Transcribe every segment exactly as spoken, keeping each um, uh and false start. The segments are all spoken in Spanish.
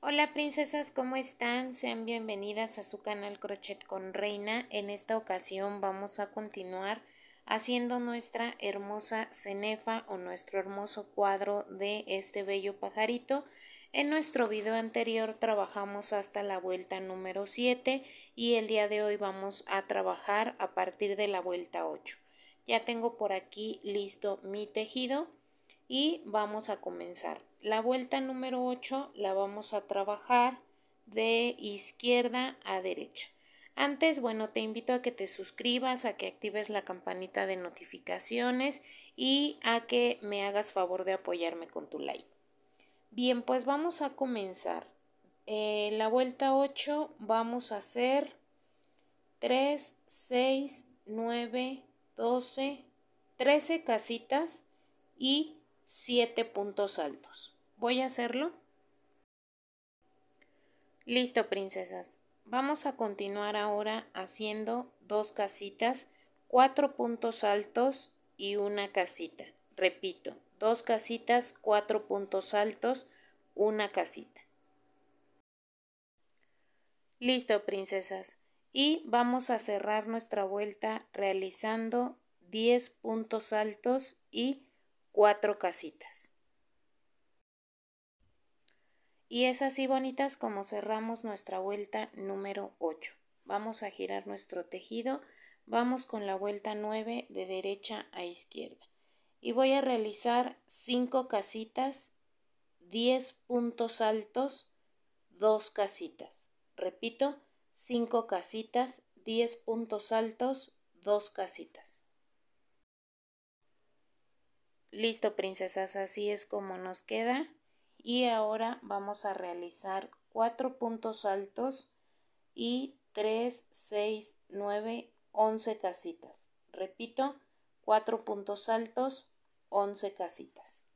Hola princesas, ¿cómo están? Sean bienvenidas a su canal Crochet con Reina. En esta ocasión vamos a continuar haciendo nuestra hermosa cenefa o nuestro hermoso cuadro de este bello pajarito. En nuestro video anterior trabajamos hasta la vuelta número siete y el día de hoy vamos a trabajar a partir de la vuelta ocho. Ya tengo por aquí listo mi tejido y vamos a comenzar. La vuelta número ocho la vamos a trabajar de izquierda a derecha. Antes, bueno, te invito a que te suscribas, a que actives la campanita de notificaciones y a que me hagas favor de apoyarme con tu like. Bien, pues vamos a comenzar. Eh, la vuelta ocho vamos a hacer tres, seis, nueve, doce, trece casitas y siete puntos altos. Voy a hacerlo. Listo, princesas. Vamos a continuar ahora haciendo dos casitas, cuatro puntos altos y una casita. Repito, dos casitas, cuatro puntos altos, una casita. Listo, princesas. Y vamos a cerrar nuestra vuelta realizando diez puntos altos y cuatro casitas. Y es así, bonitas, como cerramos nuestra vuelta número ocho. Vamos a girar nuestro tejido. Vamos con la vuelta nueve de derecha a izquierda. Y voy a realizar cinco casitas, diez puntos altos, dos casitas. Repito, cinco casitas, diez puntos altos, dos casitas. Listo, princesas, así es como nos queda. Y ahora vamos a realizar cuatro puntos altos y tres, seis, nueve, once casitas. Repito, cuatro puntos altos, once casitas.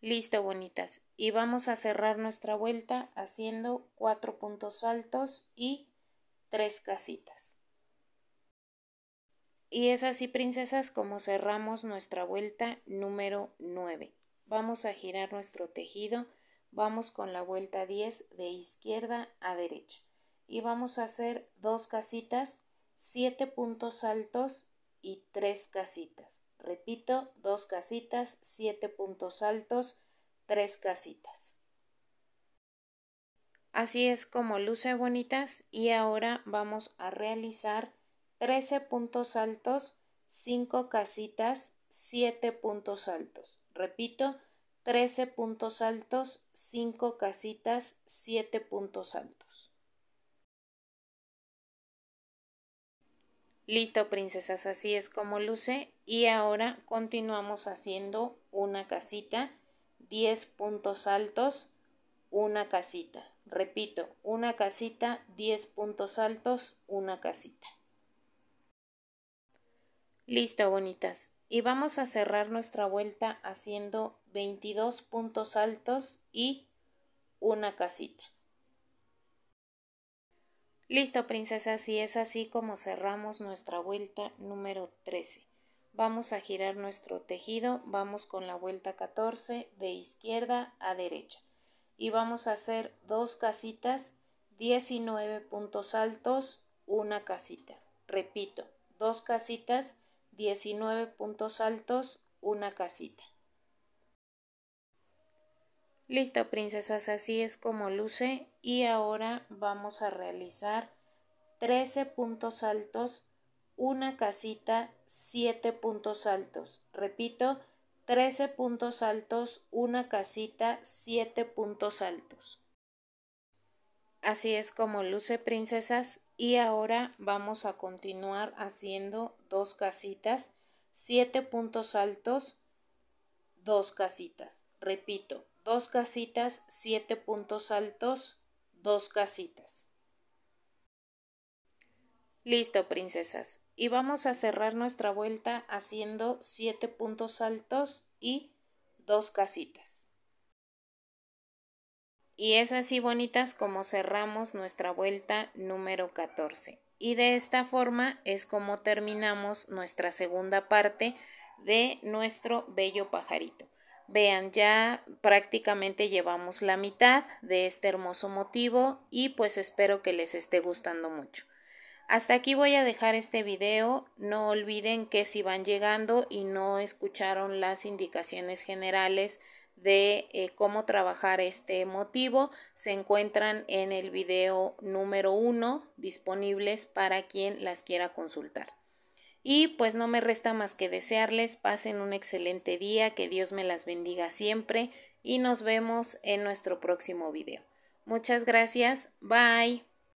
Listo, bonitas. Y vamos a cerrar nuestra vuelta haciendo cuatro puntos altos y tres casitas. Y es así, princesas, como cerramos nuestra vuelta número nueve. Vamos a girar nuestro tejido. Vamos con la vuelta diez de izquierda a derecha. Y vamos a hacer dos casitas, siete puntos altos y tres casitas. Repito, dos casitas, siete puntos altos, tres casitas. Así es como luce, bonitas. Y ahora vamos a realizar trece puntos altos, cinco casitas, siete puntos altos. Repito, trece puntos altos, cinco casitas, siete puntos altos. Listo, princesas, así es como luce. Y ahora continuamos haciendo una casita, diez puntos altos, una casita. Repito, una casita, diez puntos altos, una casita. Listo, bonitas. Y vamos a cerrar nuestra vuelta haciendo veintidós puntos altos y una casita. Listo, princesas, y es así como cerramos nuestra vuelta número trece. Vamos a girar nuestro tejido. Vamos con la vuelta catorce de izquierda a derecha. Y vamos a hacer dos casitas, diecinueve puntos altos, una casita. Repito, dos casitas, diecinueve puntos altos, una casita. Listo, princesas, así es como luce. Y ahora vamos a realizar trece puntos altos, una casita, siete puntos altos. Repito, trece puntos altos, una casita, siete puntos altos. Así es como luce, princesas. Y ahora vamos a continuar haciendo dos casitas, siete puntos altos, dos casitas. Repito, dos casitas, siete puntos altos, dos casitas. Listo, princesas. Y vamos a cerrar nuestra vuelta haciendo siete puntos altos y dos casitas. Y es así, bonitas, como cerramos nuestra vuelta número catorce. Y de esta forma es como terminamos nuestra segunda parte de nuestro bello pajarito. Vean, ya prácticamente llevamos la mitad de este hermoso motivo y pues espero que les esté gustando mucho. Hasta aquí voy a dejar este video. No olviden que si van llegando y no escucharon las indicaciones generales de eh, cómo trabajar este motivo, se encuentran en el video número uno disponibles para quien las quiera consultar. Y pues no me resta más que desearles pasen un excelente día, que Dios me las bendiga siempre y nos vemos en nuestro próximo video. Muchas gracias, bye.